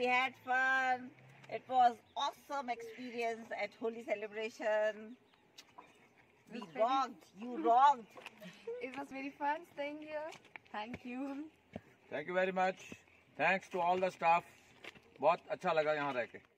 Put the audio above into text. We had fun. It was awesome experience at Holy Celebration. We rocked. You rocked. It was very fun staying here. Thank you. Thank you very much. Thanks to all the staff. बहुत अच्छा लगा यहाँ रहके.